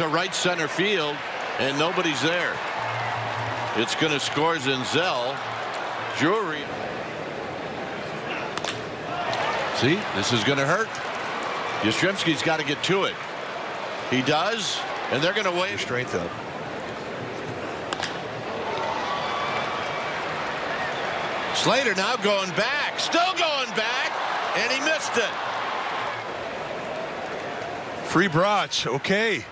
to right center field, and nobody's there. It's going to score Senzel. Drury. See, this is going to hurt. Yastrzemski's got to get to it. He does, and they're going to wave. Strength up. Slater now going back, still going back, and he missed it. Free Bratz, okay.